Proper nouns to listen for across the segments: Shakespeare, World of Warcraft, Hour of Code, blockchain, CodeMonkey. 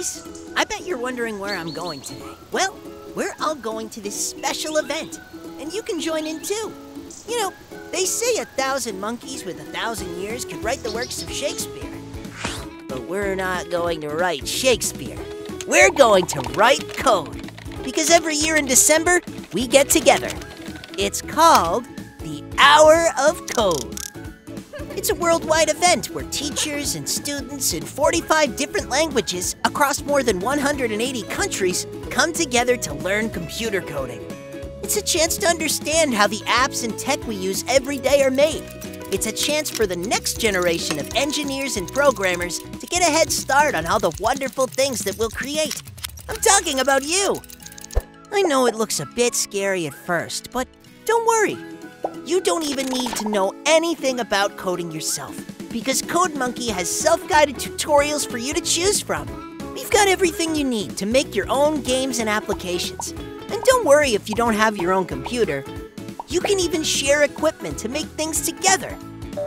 guys. I bet you're wondering where I'm going today. Well, we're all going to this special event, and you can join in too. You know, they say 1,000 monkeys with 1,000 years could write the works of Shakespeare. But we're not going to write Shakespeare. We're going to write code. Because every year in December, we get together. It's called the Hour of Code. It's a worldwide event where teachers and students in 45 different languages across more than 180 countries come together to learn computer coding. It's a chance to understand how the apps and tech we use every day are made. It's a chance for the next generation of engineers and programmers to get a head start on all the wonderful things that we'll create. I'm talking about you. I know it looks a bit scary at first, but don't worry. You don't even need to know anything about coding yourself, because CodeMonkey has self-guided tutorials for you to choose from. We've got everything you need to make your own games and applications. And don't worry if you don't have your own computer. You can even share equipment to make things together.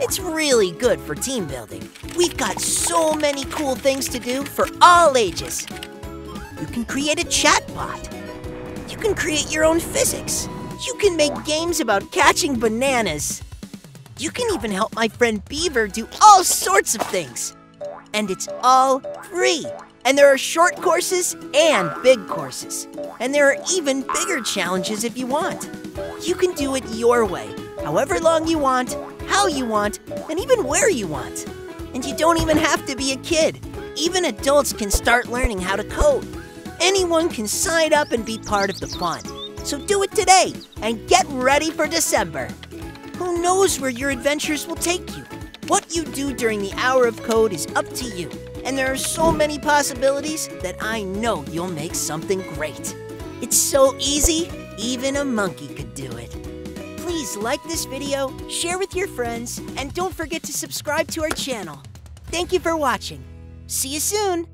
It's really good for team building. We've got so many cool things to do for all ages. You can create a chatbot. You can create your own physics. You can make games about catching bananas. You can even help my friend Beaver do all sorts of things. And it's all free. And there are short courses and big courses. And there are even bigger challenges if you want. You can do it your way, however long you want, how you want, and even where you want. And you don't even have to be a kid. Even adults can start learning how to code. Anyone can sign up and be part of the fun. So do it today, and get ready for December. Who knows where your adventures will take you? What you do during the Hour of Code is up to you, and there are so many possibilities that I know you'll make something great. It's so easy, even a monkey could do it. Please like this video, share with your friends, and don't forget to subscribe to our channel. Thank you for watching. See you soon!